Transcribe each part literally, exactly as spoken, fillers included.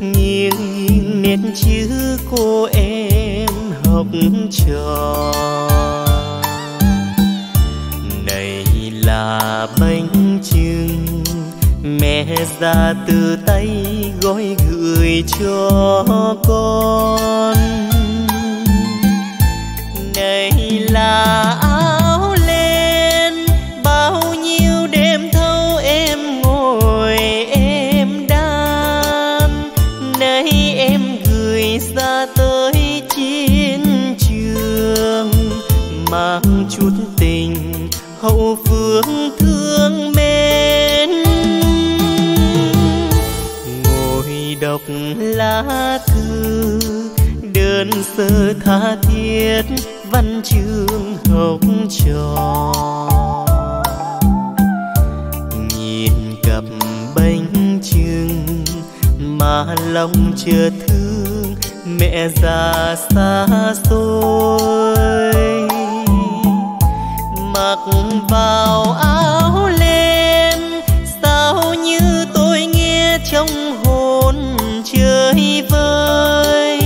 nghiêng nét chữ cô em học trò. Này là bánh chưng mẹ ra từ tay gói gửi cho con. Này là áo len bao nhiêu đêm thâu em ngồi em đan. Này em gửi ra tới chiến trường mang chút tình hậu phương thương mến. Ngồi đọc lá thư đơn sơ tha thiết văn chương học trò. Nhìn cặp bánh chưng mà lòng chưa thương mẹ già xa xôi. Mặc vào áo len sao như tôi nghe trong hồn chơi vơi.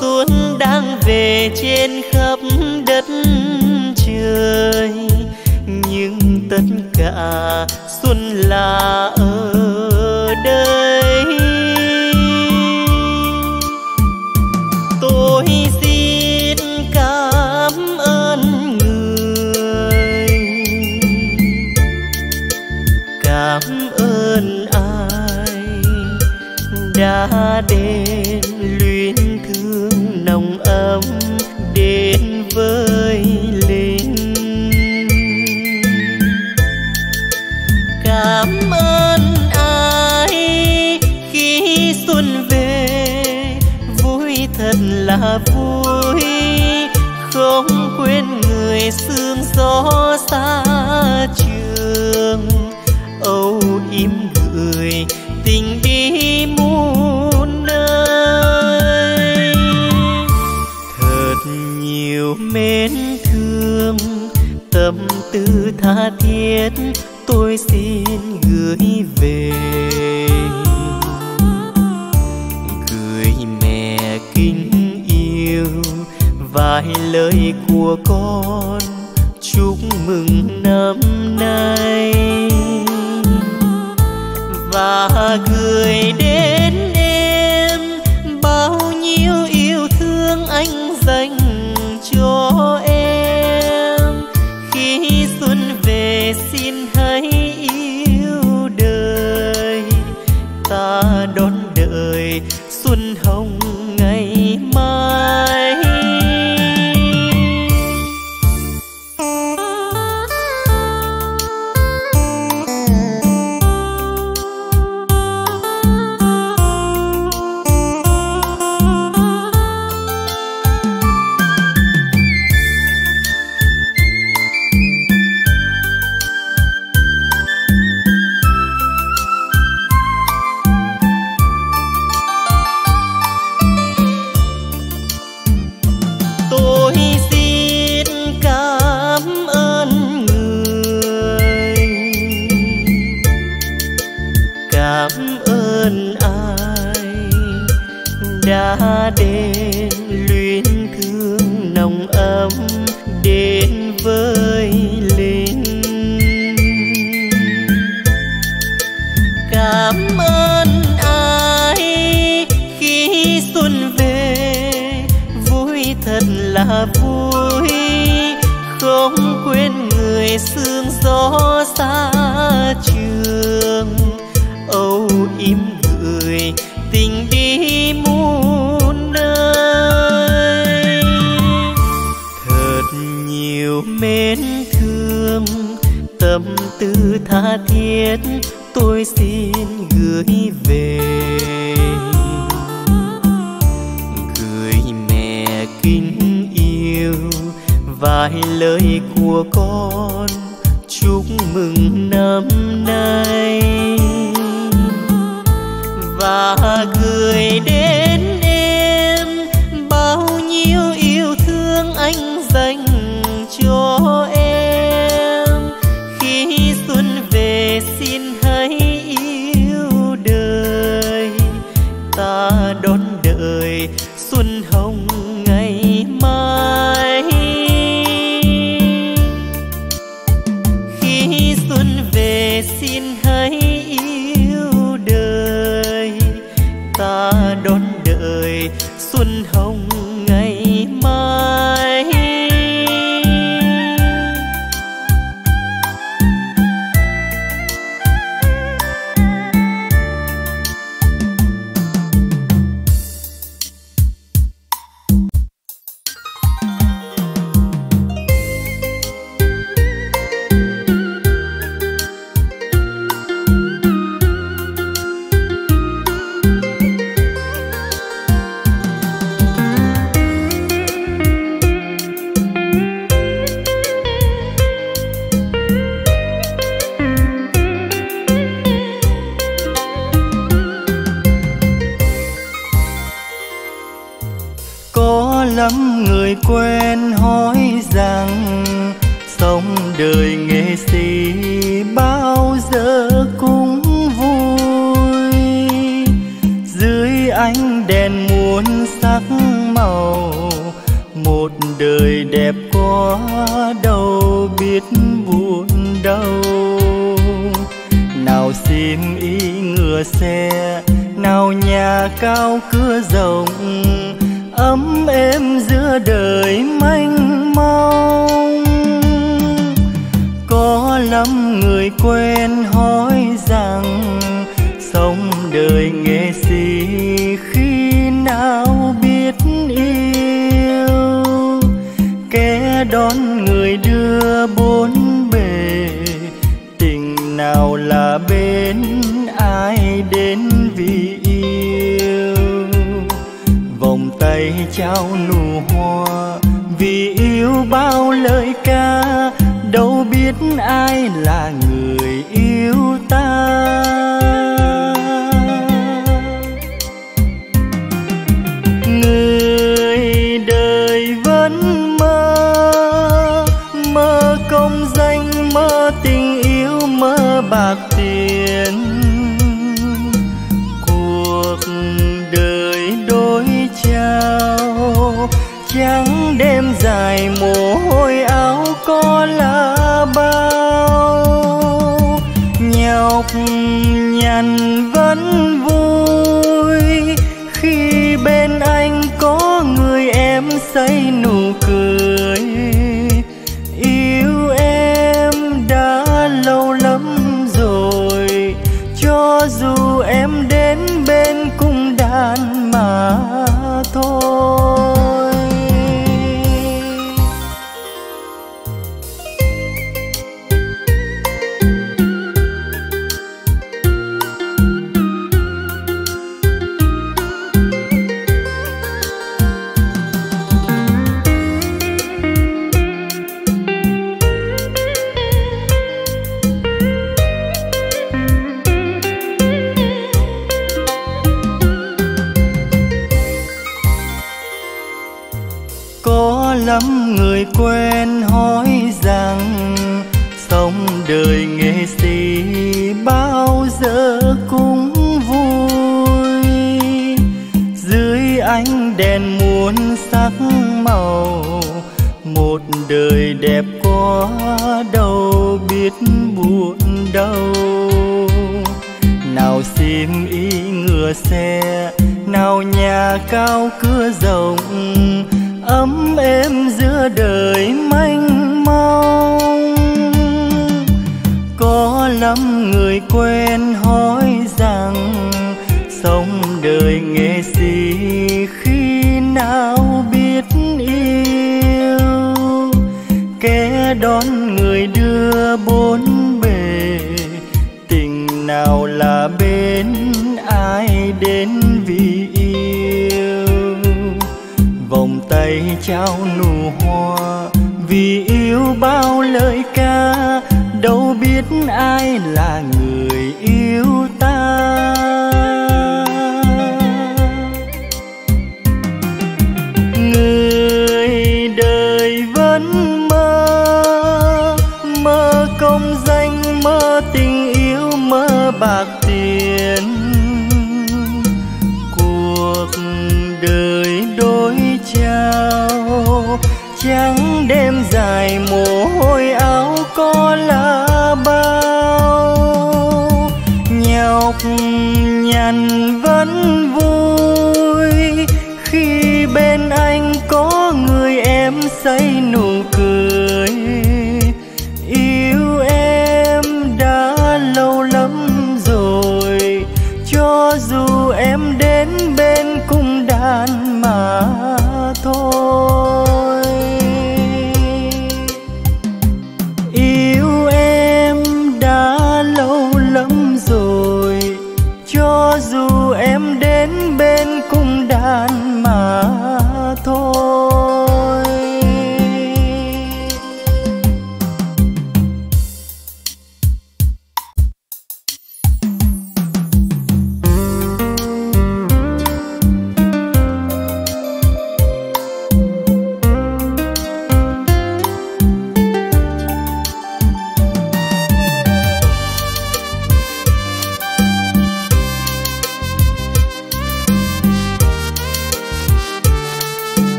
Xuân đang về trên khắp đất trời, nhưng tất cả xuân là ở đây. Tôi xin cảm ơn người, cảm ơn ai đã đến luyến thương nồng ấm đến với linh. Cảm ơn ai khi xuân về vui thật là vui, không quên người sương gió xa trường âu im gửi tình đi muôn nơi. Thật nhiều mến thương tâm tư tha thiết tôi xin gửi về, gửi mẹ kính yêu vài lời của con chúc mừng năm nay. Và gửi đến em bao nhiêu yêu thương anh dành cho em. Khi xuân về xin hãy yêu đời, ta đón đợi xuân hồng ngày mai. Đến luyến thương nồng ấm đến với linh. Cảm ơn ai khi xuân về vui thật là vui, không quên người sương gió xa trường âu im gửi tình đi muôn nơi. Thật nhiều mến thương tâm tư tha thiết tôi xin gửi về, gửi mẹ kính yêu vài lời của con chúc mừng năm nay. Và gửi đến em bao nhiêu yêu thương anh dành cho em. Khi xuân về xin hãy yêu đời, xuân hồng ngày mai. Khi xuân về xin hãy yêu đời, ta đón đợi xuân hồng ngày mai. Quen hỏi rằng sống đời nghệ sĩ bao giờ cũng vui, dưới ánh đèn muôn sắc màu một đời đẹp quá đâu biết buồn đâu. Nào xiêm y ngựa xe, nào nhà cao cửa rộng, ấm êm giữa đời mênh mông. Có lắm người quen hỏi rằng sống đời nghệ sĩ khi nào biết yêu. Kẻ đón người đưa bốn bề, tình nào là bên ai đến vì yêu. Vòng tay trao nụ hoa vì yêu bao lời ca, đâu biết ai là người yêu ta. Người đời vẫn mơ, mơ công danh, mơ tình yêu, mơ bạc tiền. Cuộc đời đôi trao trắng đêm dài mồ hôi áo có là bao. Nhọc nhằn vẫn vui khi bên anh có người em say nụ cười. Yêu em đã lâu lắm rồi, cho dù em đến bên cung đàn mà thôi. Lắm người quen hỏi rằng sống đời nghệ sĩ bao giờ cũng vui, dưới ánh đèn muôn sắc màu một đời đẹp quá đâu biết buồn đâu. Nào xiêm y ngựa xe, nào nhà cao cửa rộng, ấm êm giữa đời mênh mông. Có lắm người quen hỏi rằng sống đời nghệ sĩ khi nào biết yêu. Kẻ đón người đưa bốn bề, tình nào là bên ai đến vì yêu. Vòng tay trao nụ hoa vì yêu bao lời ca, đâu biết ai là người yêu ta. Người đời vẫn mơ, mơ công danh, mơ tình yêu, mơ bạc tiền. Cuộc đời đôi trắng đêm dài mồ hôi áo có là bao nhọc nhằn vẫn vui khi bên anh có người em say nụ cười yêu em đã lâu lắm rồi cho dù em đến bên cung đàn mà thôi. Yêu em đã lâu lắm rồi cho dù em đến bên cung đàn mà thôi.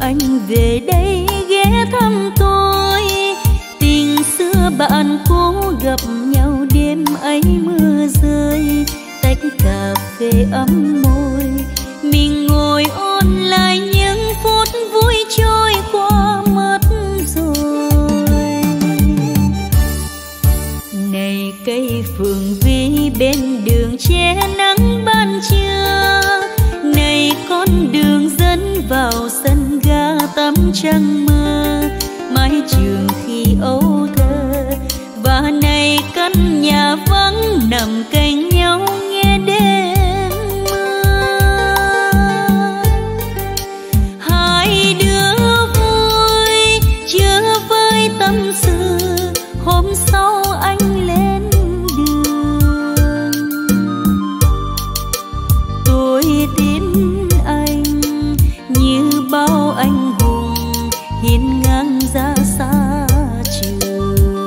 Anh về đây ghé thăm tôi, tình xưa bạn cũ gặp nhau đêm ấy mưa rơi, tách cà phê ấm môi mình ngồi ôn lại những phút vui trôi qua mất rồi. Này cây phường vi bên đường che nắng ban trưa, này con đường dẫn vào sân tấm trăng mơ mái trường khi ấu thơ, và này căn nhà vắng nằm cạnh nhau nghe đêm mưa. Hai đứa vui chưa với tâm sự, hôm sau anh lên đường tôi tin anh như bao anh hiên ngang ra xa trường.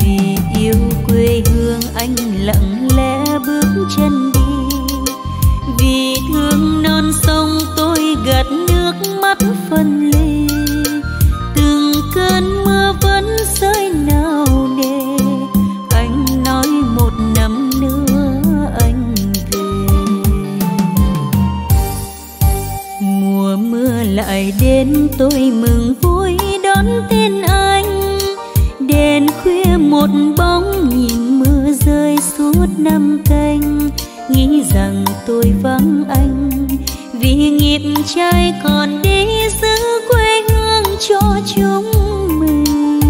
Vì yêu quê hương anh lặng lẽ bước chân đi, vì thương non sông tôi gạt nước mắt phân ly. Từng cơn mưa vẫn rơi nào nề, anh nói một năm nữa anh mưa lại đến. Tôi mừng vui đón tin anh, đèn khuya một bóng nhìn mưa rơi suốt năm canh, nghĩ rằng tôi vắng anh vì nghiệp trai còn đi giữ quê hương cho chúng mình.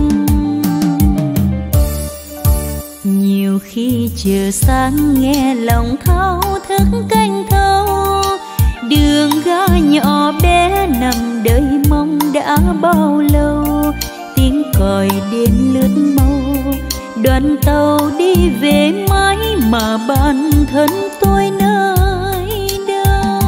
Nhiều khi chờ sáng nghe lòng thao thức canh thâu, đường ga nhỏ bé nằm đợi mong đã bao lâu, tiếng còi đêm lướt mau đoàn tàu đi về mãi mà bản thân tôi nơi đâu.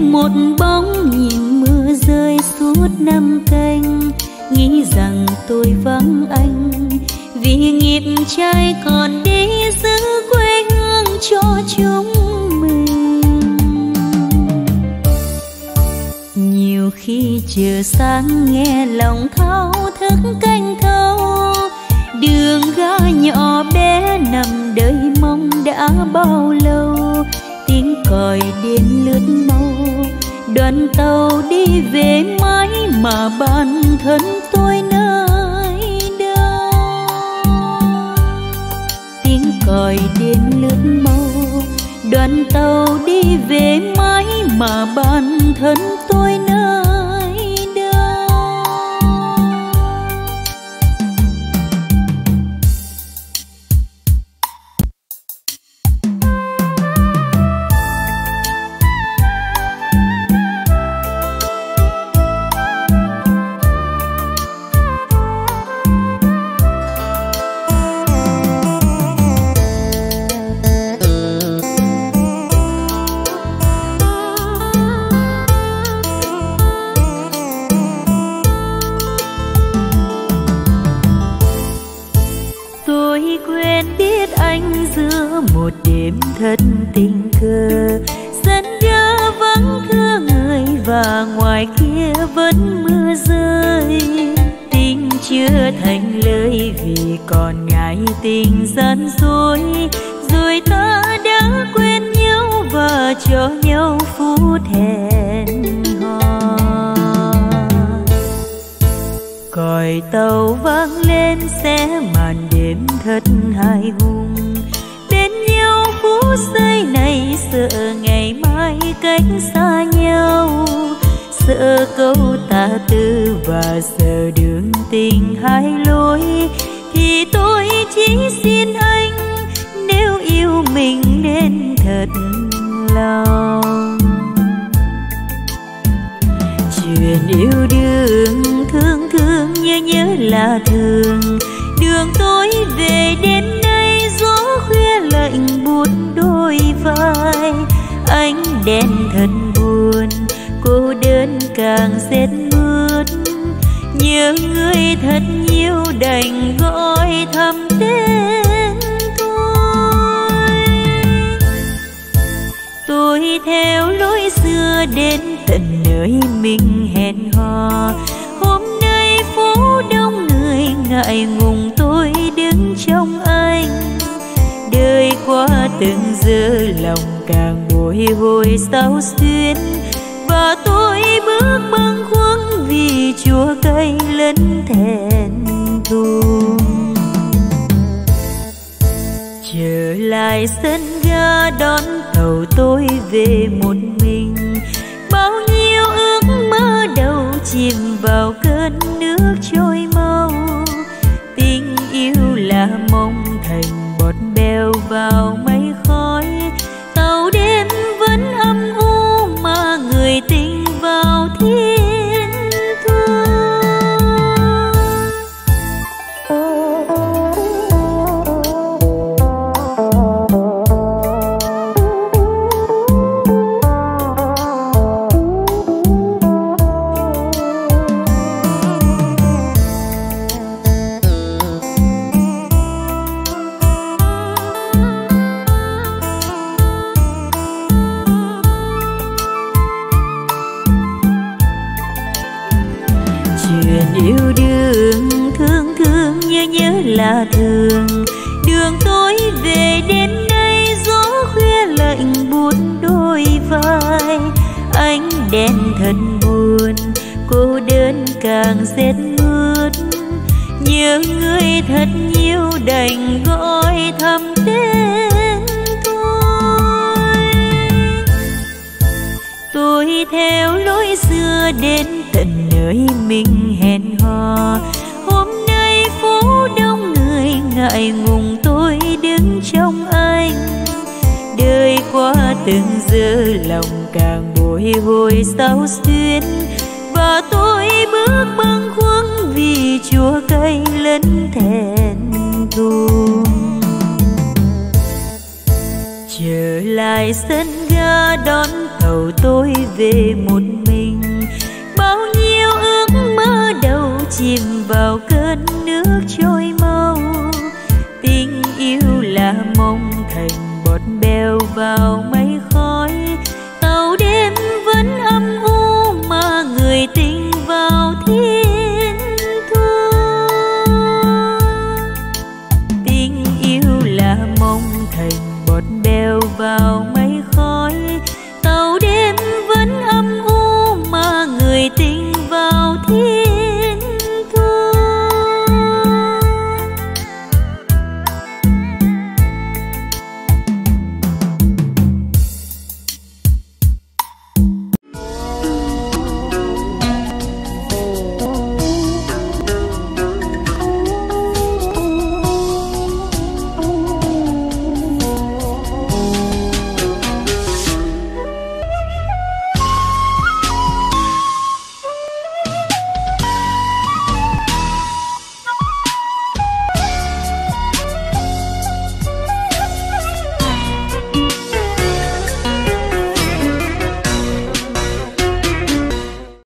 Một bóng nhìn mưa rơi suốt năm canh, nghĩ rằng tôi vắng anh vì nghiệp trái còn để giữ quê hương cho chúng mình. Nhiều khi chờ sáng nghe lòng thao thức canh thâu, đường ga nhỏ bé nằm đợi mong đã bao lâu. Tiếng còi đến lướt mau, đoàn tàu đi về mãi mà bản thân tôi nơi đâu. Tiếng còi đến lướt mau, đoàn tàu đi về mãi mà bản thân tôi nơi đâu. Thật tình cờ sân ga vắng thưa người, và ngoài kia vẫn mưa rơi. Tình chưa thành lời vì còn ngại tình gian dối, rồi ta đã quên nhau và cho nhau phút hẹn hò. Còi tàu vang lên sẽ màn đêm thật hài hùng, giây này sợ ngày mai cách xa nhau, sợ câu ta tư và sợ đường tình hai lối. Thì tôi chỉ xin anh nếu yêu mình nên thật lòng. Chuyện yêu đương thương thương như nhớ là thường, đường tôi về đến đây gió khuya lạnh buốt đôi vai. Ánh đèn thân buồn cô đơn càng rét mướt, nhớ người thật nhiều đành gọi thầm tên tôi. Tôi theo lối xưa đến tận nơi mình hẹn hò, hôm nay phố đông người ngại ngùng tôi đứng trong anh. Đời qua từng giờ lòng càng bồi hồi sao xuyên, và tôi bước băng khuâng vì chua cay lẫn thẹn thùng. Trở lại sân ga đón tàu tôi về một mình, bao nhiêu ước mơ đầu chìm vào cơn nước trôi mau. Tình yêu là mong thành bèo vào mây khói, tàu đêm vẫn âm u mà người tình vào thiên thường. Đường tôi về đến đây gió khuya lạnh buốt đôi vai. Ánh đèn thân buồn cô đơn càng rét mướt, nhớ người thật nhiều đành gọi thầm tên tôi. Tôi theo lối xưa đến tận nơi mình hẹn hò, hôm nay phố đông ngại ngùng tôi đứng trong anh. Đời qua từng giờ lòng càng bồi hồi sao xuyên, và tôi bước băng khuâng vì chua cay lẫn thẹn thùng. Trở lại sân ga đón tàu tôi về một mình, bao nhiêu ước mơ đầu chìm vào cơn nước trôi mau. Tình yêu là mong thành bọt bèo vào mây khói.